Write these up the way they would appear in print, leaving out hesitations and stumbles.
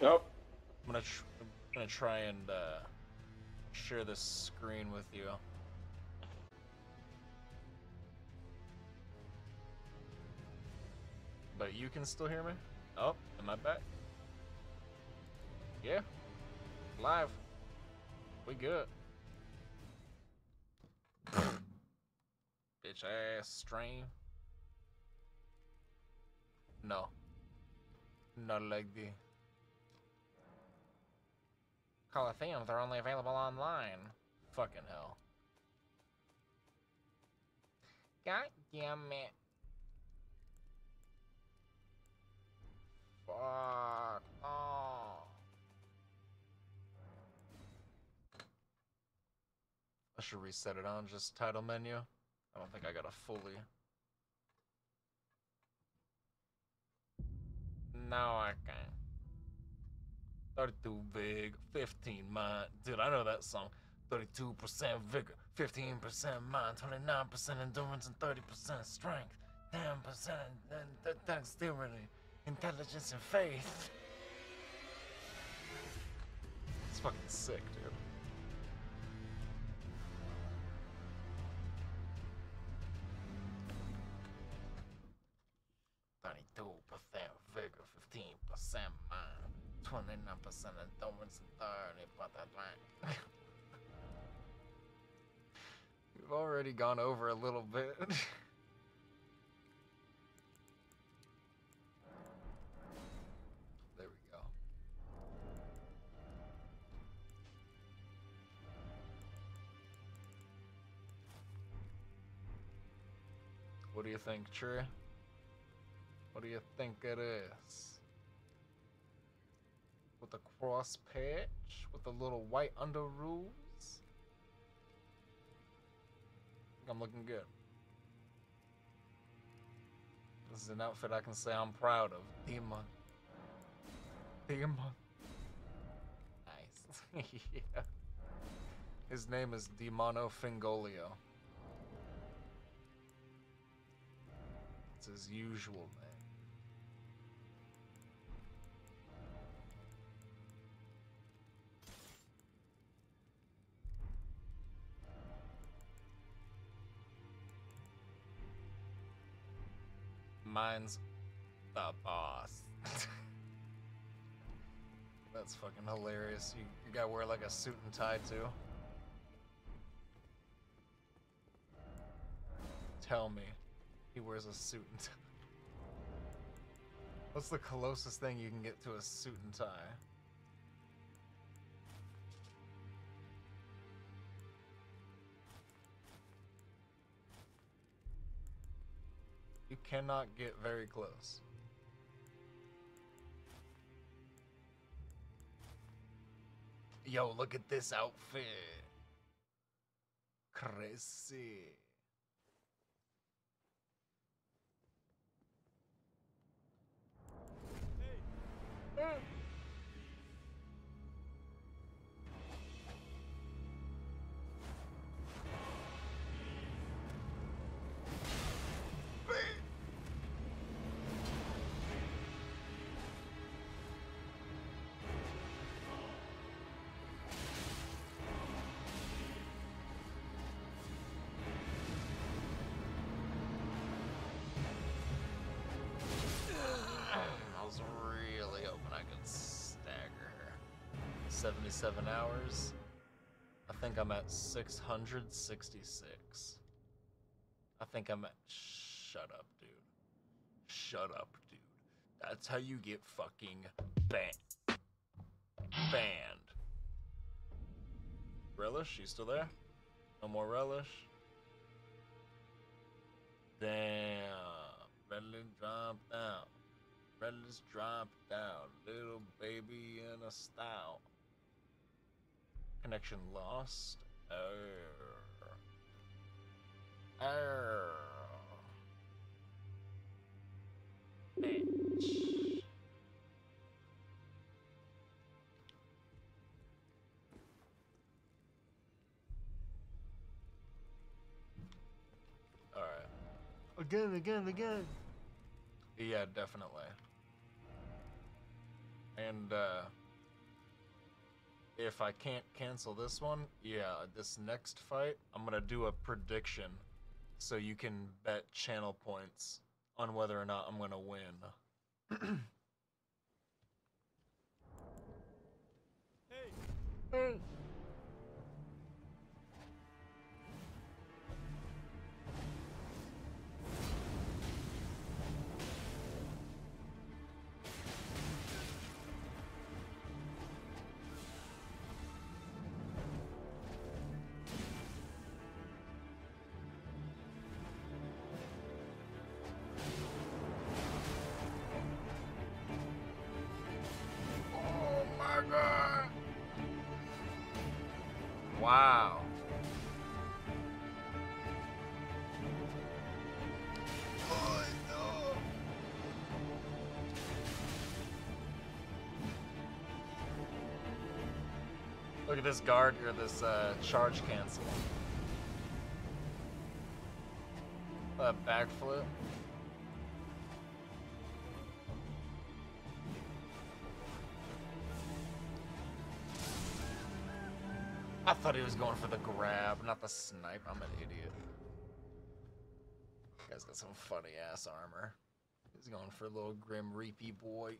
Yep. I'm gonna try and share this screen with you. But you can still hear me? Oh, am I back? Yeah. Live. We good. Bitch ass stream. No. Not like the Coliseum, they're only available online. Fucking hell. God damn it. Fuck. Oh. I should reset it on just title menu. I don't think I got a fully. No, I can't. 32 big, 15 mind. Dude, I know that song. 32% vigor, 15% mind, 29% endurance, and 30% strength. 10% dexterity, intelligence, and faith. It's fucking sick, dude. We've already gone over a little bit. There we go. What do you think, Tree? What do you think it is? With a cross patch, with the little white under rules. I think I'm looking good. This is an outfit I can say I'm proud of. Demon. Demon. Nice. Yeah. His name is Demono Fingolio. It's his usual name. Mine's the boss. That's fucking hilarious. You gotta wear like a suit and tie too. Tell me, he wears a suit and tie. What's the closest thing you can get to a suit and tie? You cannot get very close. Yo, look at this outfit. Crazy. Hey. Seven hours. I think I'm at 666. I think I'm at... Shut up, dude. Shut up, dude. That's how you get fucking banned. Relish, you still there? No more Relish? Damn. Relish dropped out. Relish dropped out. Little baby in a style. Connection lost. Bitch. All right. Again. Yeah, definitely. And if I can't cancel this one, yeah, this next fight, I'm going to do a prediction so you can bet channel points on whether or not I'm going to win. Hey! Wow. Oh, no. Look at this guard or this charge cancel. That backflip. I thought he was going for the grab, not the snipe. I'm an idiot. This guy's got some funny ass armor. He's going for a little grim reapy boy.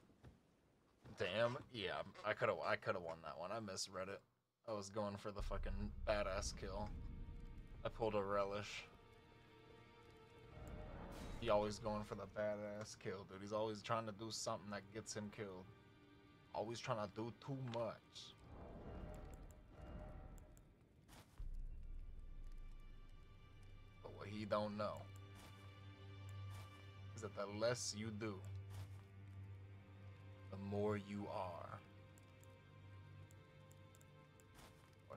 Damn, yeah, I could have won that one. I misread it. I was going for the fucking badass kill. I pulled a relish. He always going for the badass kill, dude. He's always trying to do something that gets him killed. Always trying to do too much. He don't know is that the less you do, the more you are, or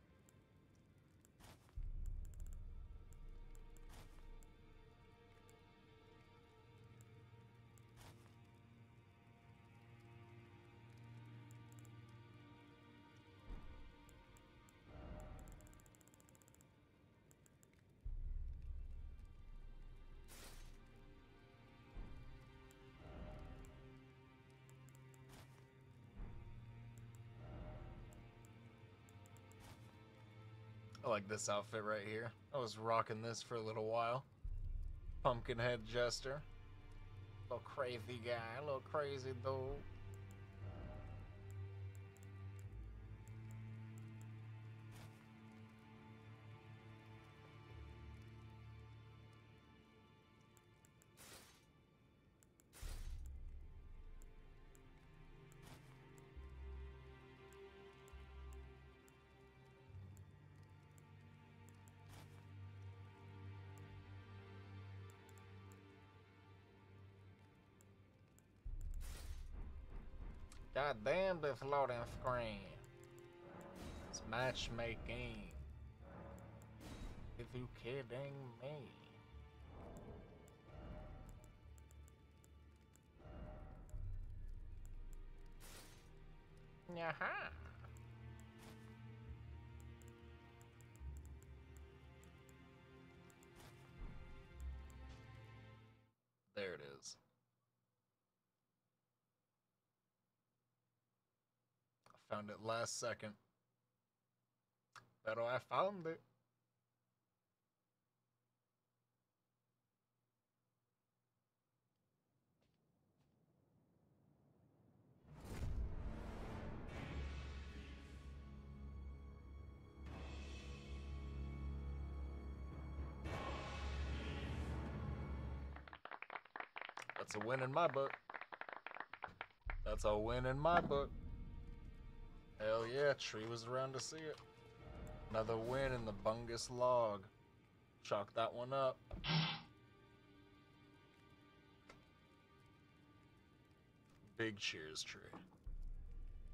I like this outfit right here. I was rocking this for a little while. Pumpkinhead Jester. Little crazy guy, little crazy dude. God damn the floating screen. It's matchmaking. If you kidding me. Yaha. There it is. Found it last second. Pero I found it. That's a win in my book. That's a win in my book. Hell yeah, tree was around to see it. Another win in the Bungus log. Chalk that one up. Big cheers, tree.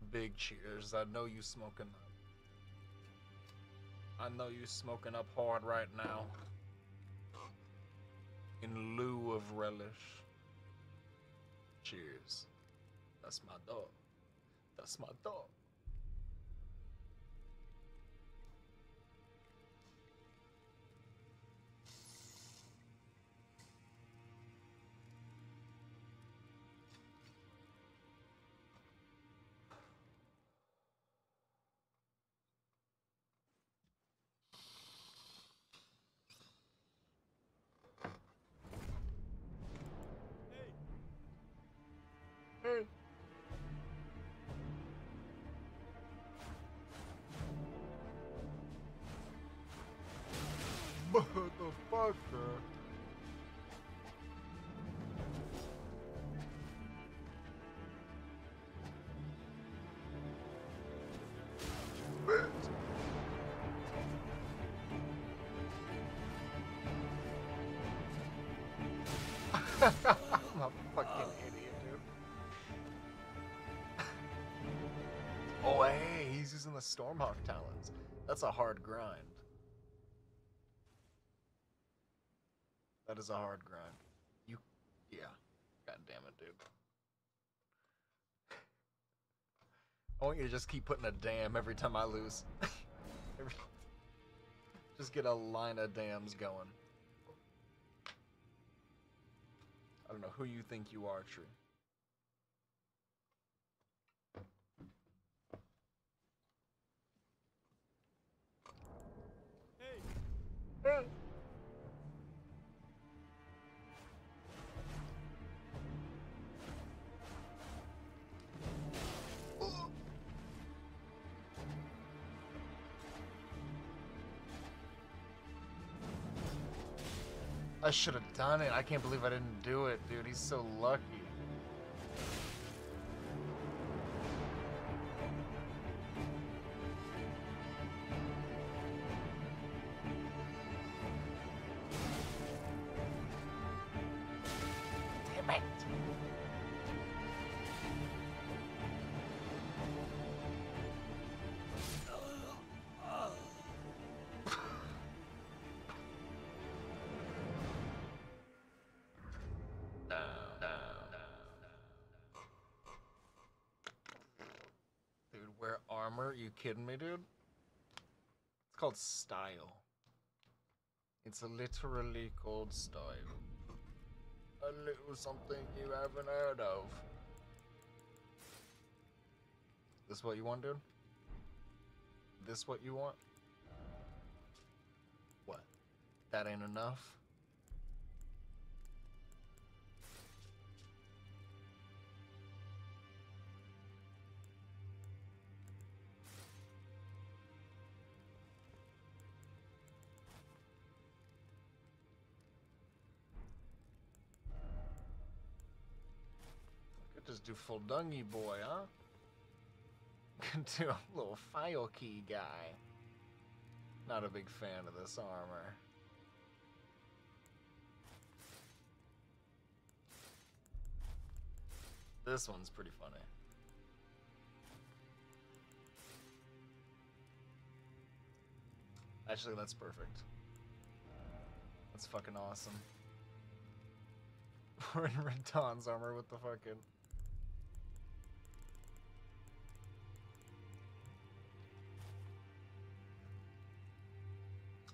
Big cheers. I know you smoking up. I know you smoking up hard right now. In lieu of relish. Cheers. That's my dog. That's my dog. Okay. I'm a fucking idiot, dude. Oh, hey, he's using the Stormhawk talons. That's a hard grind. That is a hard grind. You, yeah. God damn it, dude. I want you to just keep putting a damn every time I lose. Just get a line of dams going. I don't know who you think you are, True. Hey. Hey. I should have done it. I can't believe I didn't do it, dude. He's so lucky. Damn it. Armor? Are you kidding me, dude? It's called style. It's literally called style. A little something you haven't heard of. This what you want, dude? This what you want? What? That ain't enough? Just do full dungy boy, huh? Do a little file key guy. Not a big fan of this armor. This one's pretty funny. Actually, that's perfect. That's fucking awesome. We're in Redon's armor with the fucking...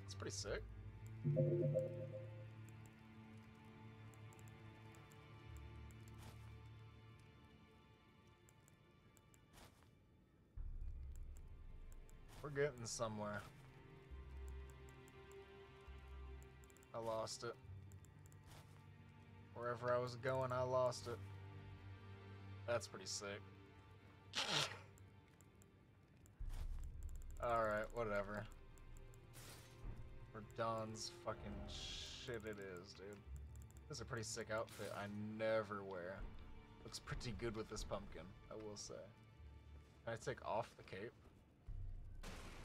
It's pretty sick. We're getting somewhere. I lost it. Wherever I was going, I lost it. That's pretty sick. Alright, whatever. Redon's fucking shit it is, dude. This is a pretty sick outfit I never wear. Looks pretty good with this pumpkin, I will say. Can I take off the cape?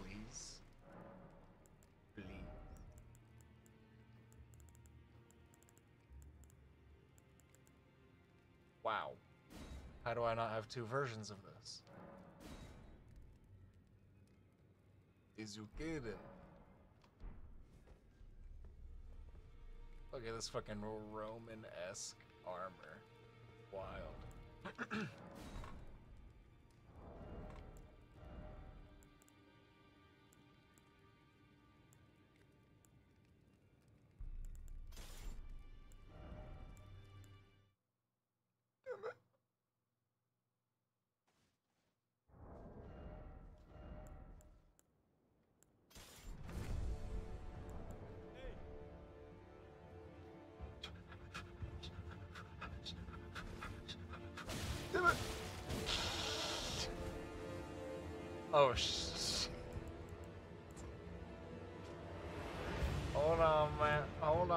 Please? Please. Wow. How do I not have two versions of this? Is you kidding? Look at this fucking Roman-esque armor. Wild. Oh, shit. Hold on, man. Hold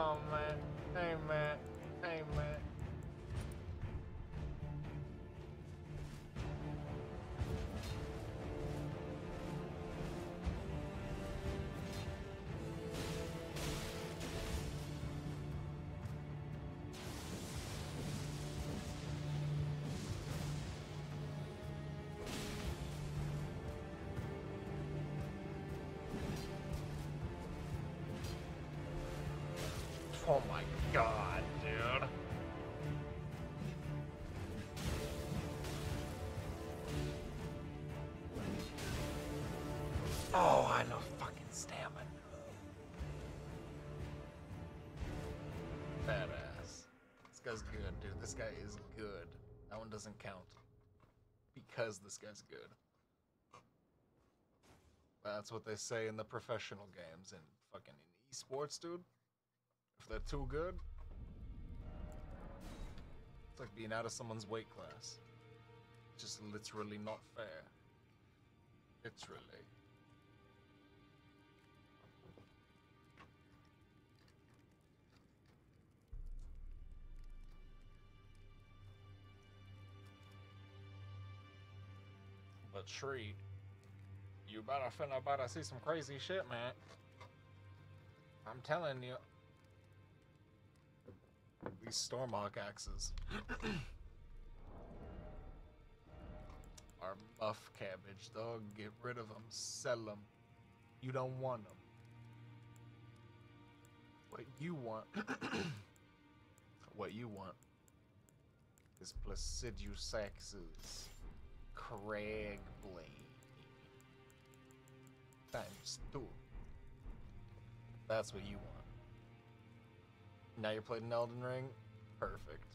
God, dude. Oh, I love fucking stamina. Badass. This guy's good, dude. This guy is good. That one doesn't count. Because this guy's good. That's what they say in the professional games and fucking in esports, dude. If they're too good, it's like being out of someone's weight class. Just literally not fair. Literally. But Shree, you better finna better see some crazy shit, man. I'm telling you. These Stormhawk axes are buff cabbage, dog. Get rid of them, sell them. You don't want them. What you want, what you want is Placidus axes, Crag blade, ×2. That's what you want. Now you're playing Elden Ring? Perfect.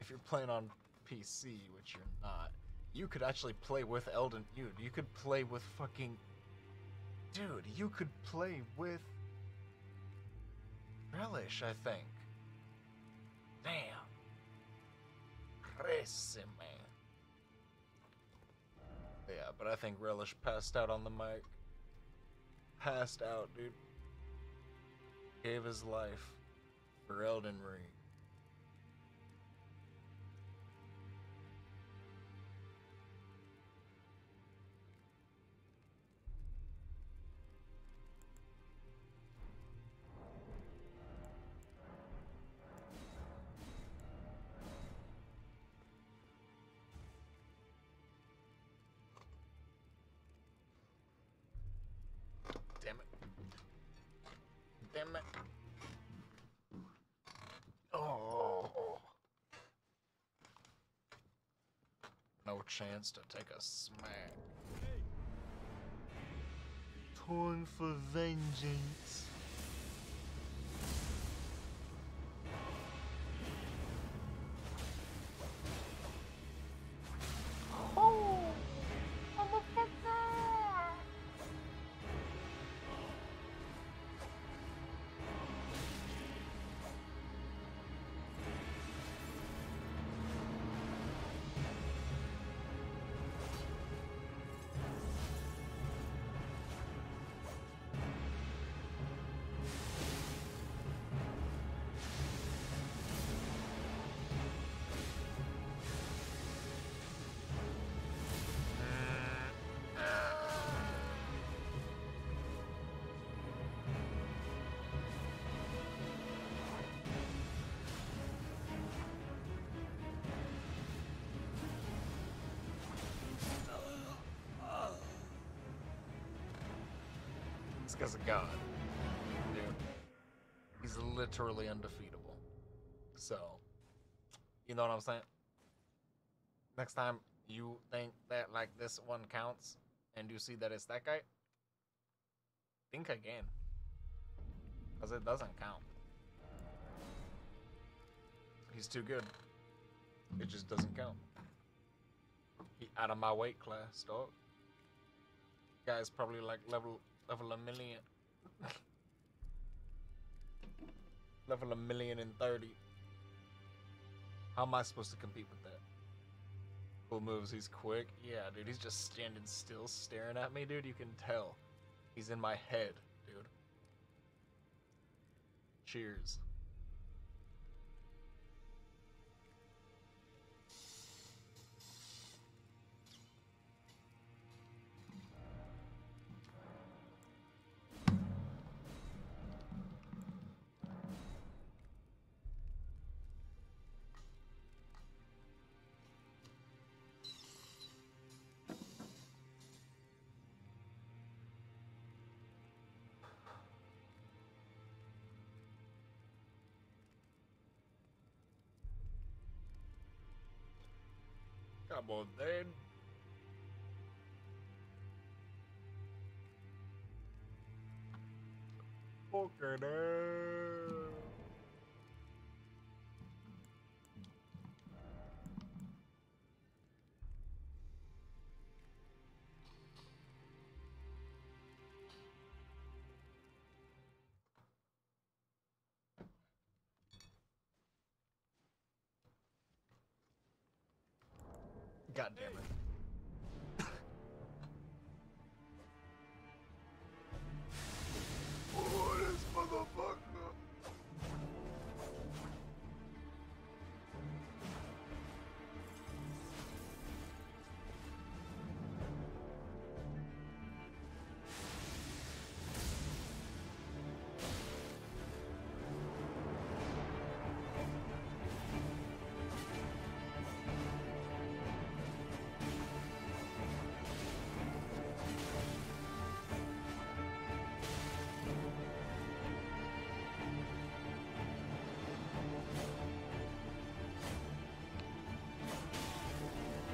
If you're playing on PC, which you're not, you could actually play with Elden. Dude, you could play with fucking... Dude, you could play with... Relish, I think. Damn. Crazy, man. Yeah, but I think Relish passed out on the mic. Passed out, dude. Gave his life. For Elden Ring. Damn it. Damn it. Chance to take a smack. Hey. Torn for vengeance. Oh, look at that! Because of God, dude, he's literally undefeatable. So, you know what I'm saying? Next time you think that like this one counts, and you see that it's that guy, think again, because it doesn't count. He's too good. It just doesn't count. He out of my weight class, dog. Guy's probably like level 1,000,000. level 1,030. How am I supposed to compete with that? Cool moves, he's quick. Yeah, dude, he's just standing still staring at me, dude. You can tell. He's in my head, dude. Cheers. Come on then. Fucking hell. God damn it. Oh, this motherfucker.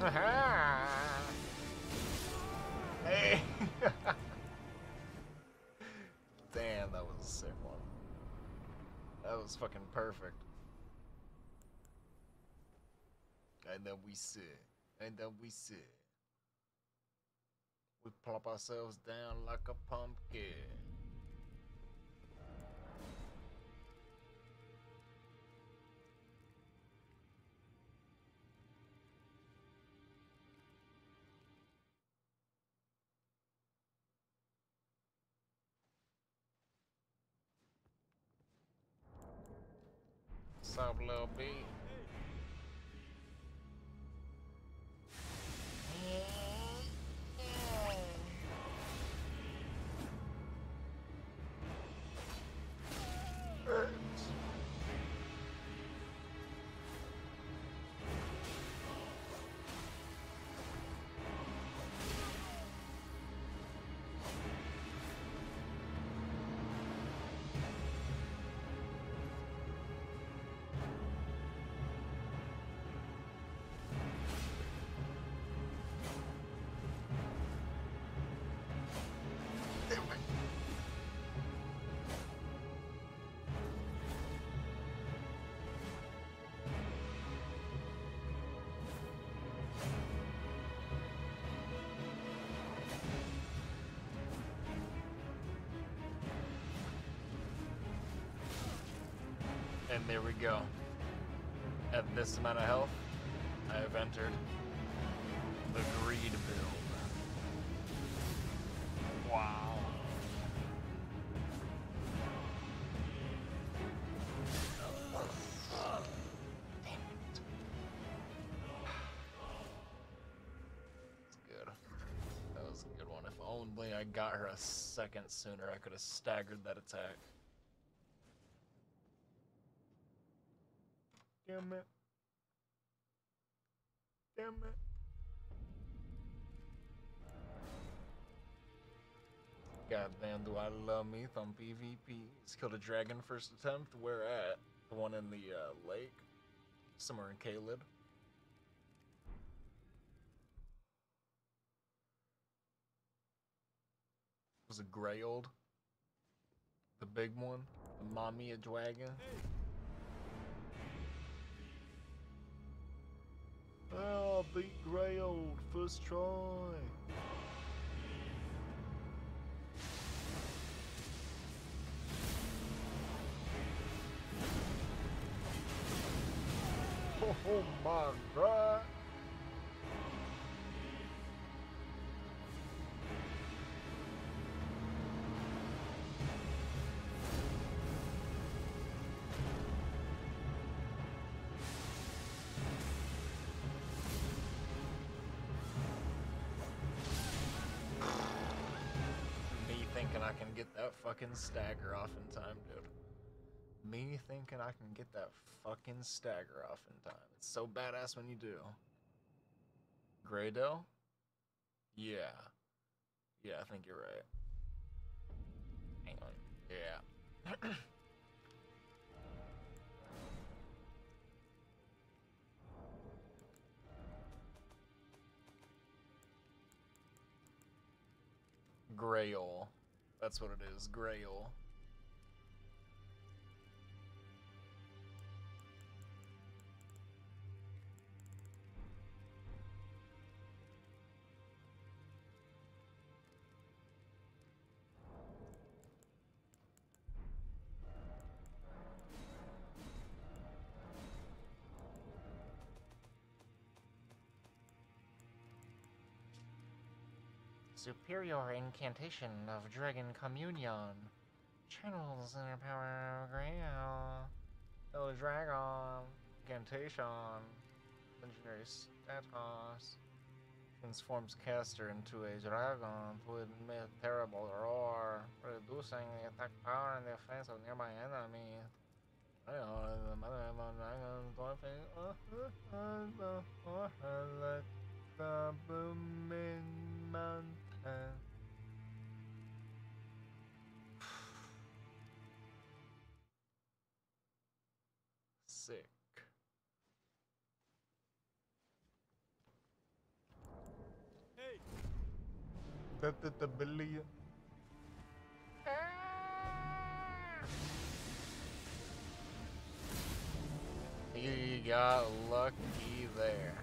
Aha! Hey! Damn, that was a sick one. That was fucking perfect. And then we sit. And then we sit. We plop ourselves down like a pumpkin. What's up, little B? And there we go. At this amount of health, I have entered the greed build. Wow. Damn it. It's good. That was a good one. If only I got her a second sooner, I could have staggered that attack. Damn it. Damn it. Goddamn, do I love me some PvP. Let's kill the dragon first attempt. Where at? The one in the lake? Somewhere in Caelid. Was it Greyoll? The big one? The mommy a dragon? Hey. Oh, I beat Greyoll first try. Oh my God. I can get that fucking stagger off in time, dude. Me thinking I can get that fucking stagger off in time. It's so badass when you do. Greyoll? Yeah. Yeah, I think you're right. Hang on. Yeah. Greyoll. That's what it is, Greyoll. Superior incantation of dragon communion channels inner power of Greyoll. Oh, dragon incantation legendary status transforms caster into a dragon to emit terrible roar, reducing the attack power and the offense of nearby enemies. I don't know the mother of a dragon dolphin. The booming mountain. Sick. Hey. The billion. You got lucky there.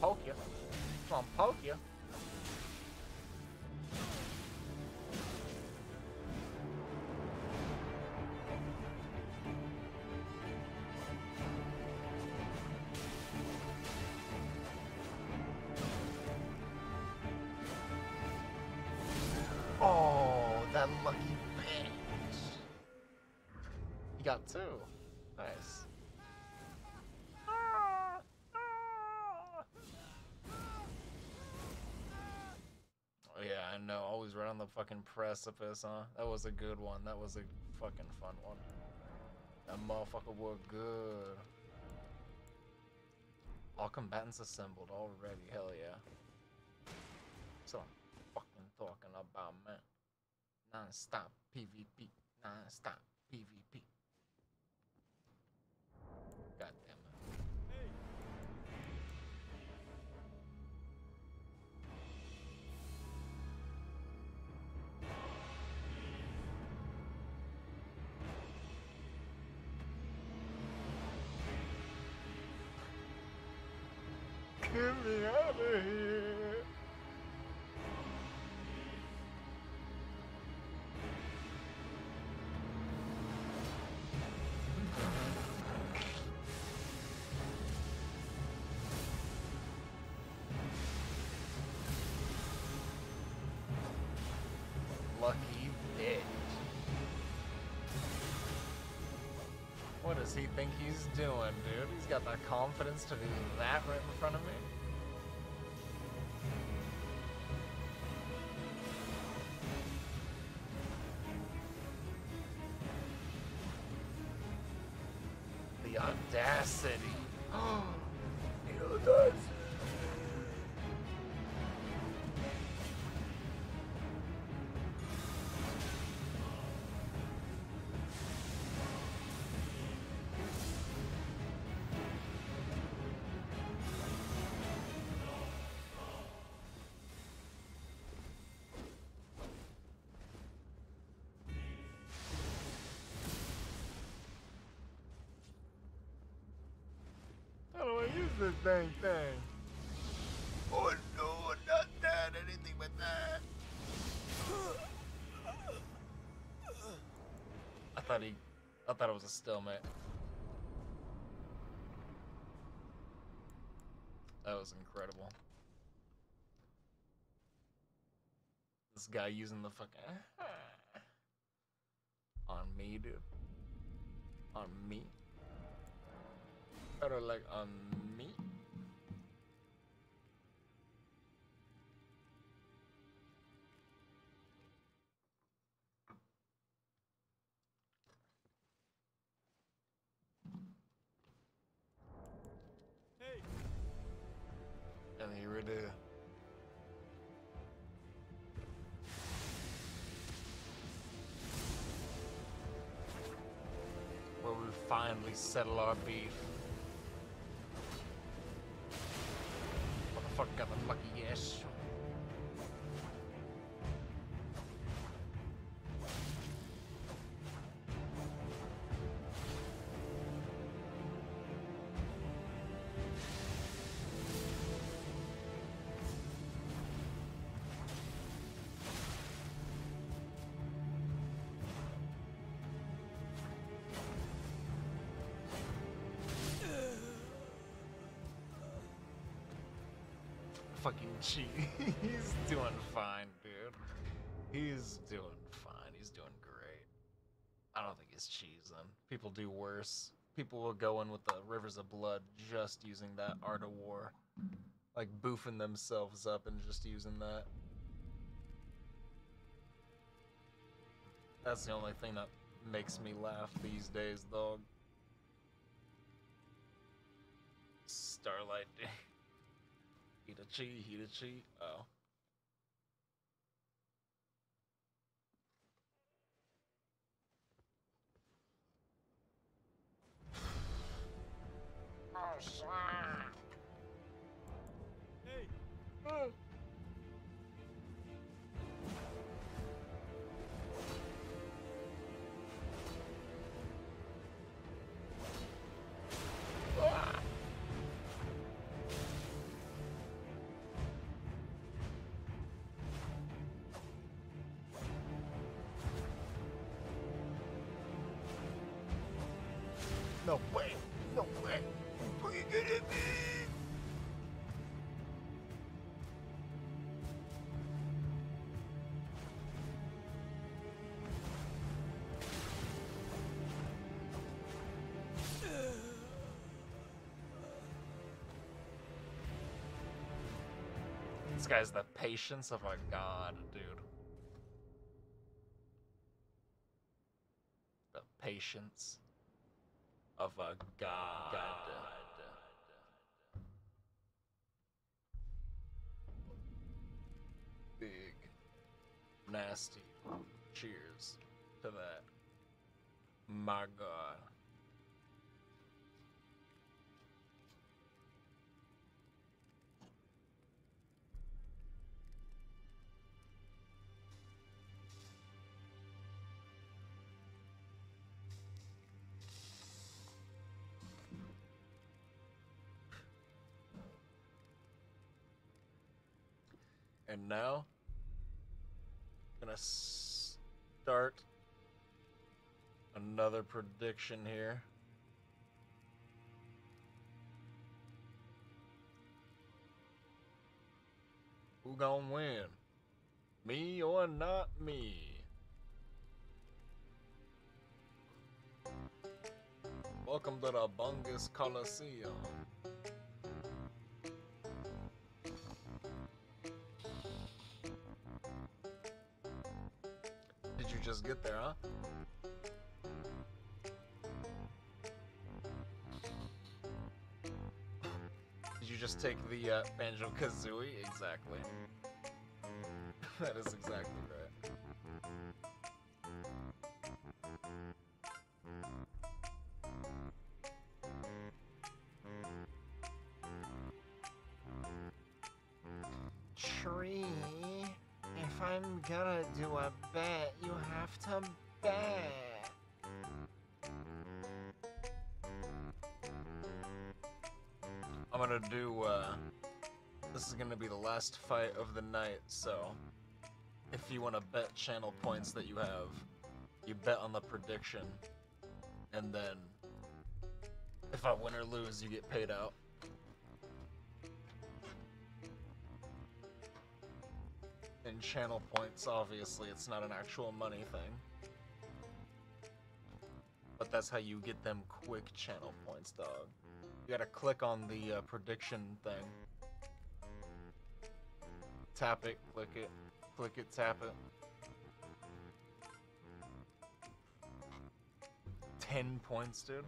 Poke you. Come on, poke you. Oh, that lucky bitch. You got two. Nice. Yeah, I know. Always right on the fucking precipice, huh? That was a good one. That was a fucking fun one. That motherfucker worked good. All combatants assembled already. Hell yeah. That's what I'm fucking talking about, man. Non-stop PvP. Non-stop PvP. God damn it. Get me out of here! Lucky bitch. What does he think he's doing, dude? He's got the confidence to do that right in front of me. The audacity. Oh, the audacity. This dang thing. Oh no, not that, anything but that. I thought it was a stalemate. That was incredible. This guy using the fucking on me, dude. On me. Better like on me. Hey. And here it is. Where we finally settle our beef. got the lucky guess. He's doing fine, dude. He's doing fine. He's doing great. I don't think he's cheesing. People do worse. People will go in with the Rivers of Blood just using that Art of War. Like, boofing themselves up and just using that. That's the only thing that makes me laugh these days, dog. Starlight Day. Heat a cheat. Oh. Oh, slap. Hey. Oh. No way! Are you kidding me? This guy's the patience of a god, dude. The patience of a god. Big, nasty cheers to that. My god. And now, I'm gonna start another prediction here. Who gonna win? Me or not me? Welcome to the Bungus Coliseum. Just get there, huh? Did you just take the Banjo Kazooie? Exactly. That is exactly right. Tree. If I'm gonna do a bet, you have to bet. I'm gonna do, this is gonna be the last fight of the night, so if you wanna bet channel points that you have, you bet on the prediction, and then if I win or lose, you get paid out. And channel points, obviously, it's not an actual money thing. But that's how you get them quick channel points, dog. You gotta click on the prediction thing. Tap it, click it, click it, tap it. 10 points, dude.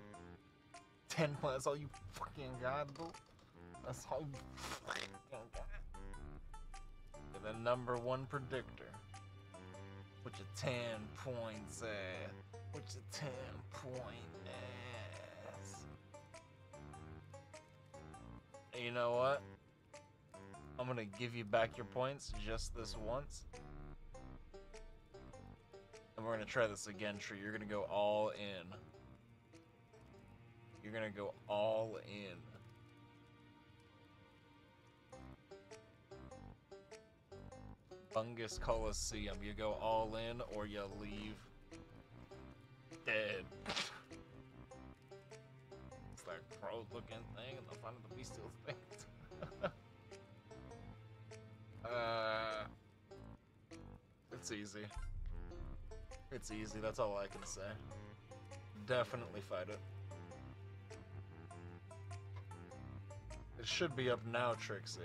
10 points, that's all you fucking got, bro. That's all you fucking got. The number one predictor. Which a 10 points at. Which a 10 point ass. And you know what? I'm I'm gonna give you back your points just this once. And we're gonna try this again, Tree. You're gonna go all in. You're gonna go all in. Bungus Coliseum. You go all in or you leave dead. It's that crow looking thing in the front of the bestial thing. It's easy. It's easy, that's all I can say. Definitely fight it. It should be up now, Trixie.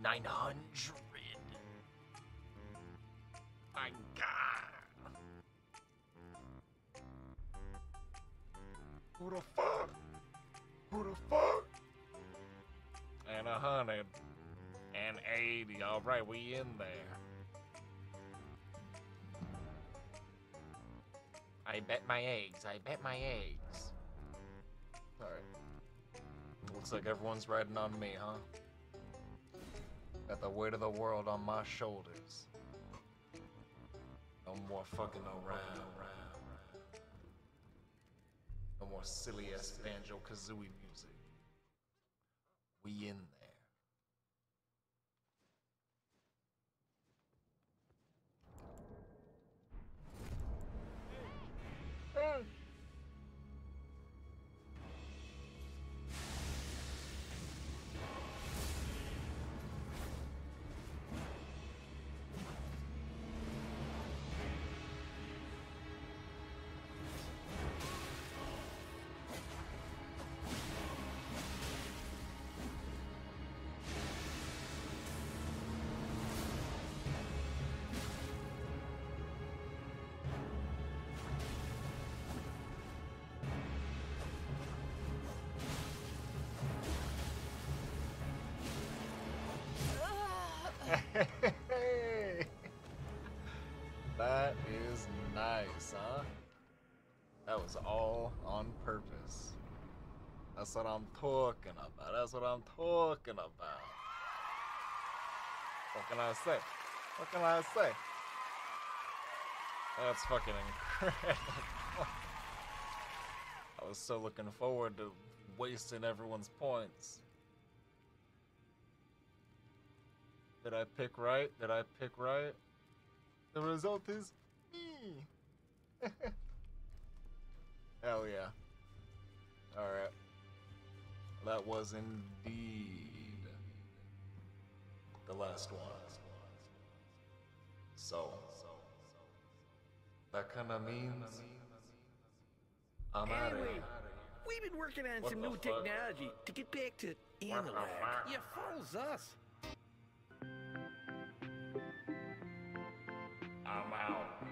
900! My god! Who the fuck? Who the fuck? And 180, alright, we in there. I bet my eggs, I bet my eggs. Alright. Looks like everyone's riding on me, huh? Got the weight of the world on my shoulders. No more fucking around. No more silly ass Banjo Kazooie music. We in there. That is nice, huh? That was all on purpose. That's what I'm talking about. That's what I'm talking about. What can I say? What can I say? That's fucking incredible. I was so looking forward to wasting everyone's points. Did I pick right? Did I pick right? The result is me. Hell yeah. Alright. That was indeed the last one. So, that kinda means I'm out of here. We've been working on some new technology to get back to analog. You fools us. I'm out.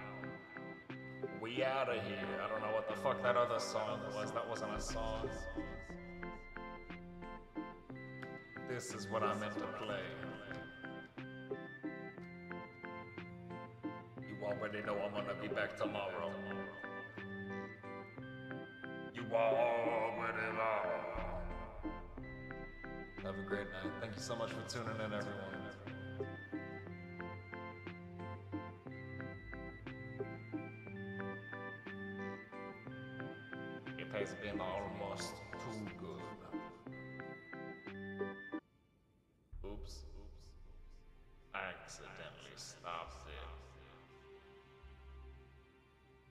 We out of here. I don't know what the fuck that other song was. That wasn't a song. This is what I meant to play. You already know I'm gonna be back tomorrow. You already know. Have a great night. Thank you so much for tuning in, everyone. Has been almost too good. Oops. I accidentally stopped it.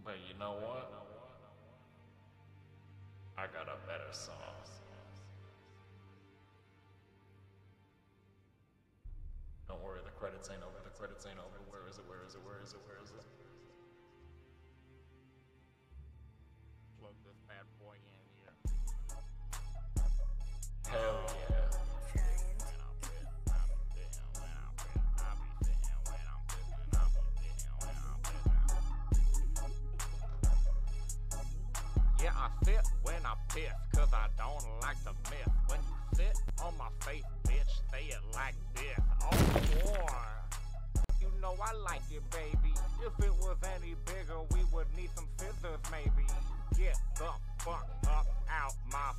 But you know what? I got a better song. Don't worry, the credits ain't over. The credits ain't over. Where is it? Where is it? Where is it? Where is it? Where is it? Plug this bad boy in here. Hell yeah. Yeah, I fit when I piff, cause I don't like the myth. When you fit on my face, bitch, say it like this. Oh, boy. You know I like it, baby. If it was any bigger, we would need some scissors, maybe. Get the fuck up out my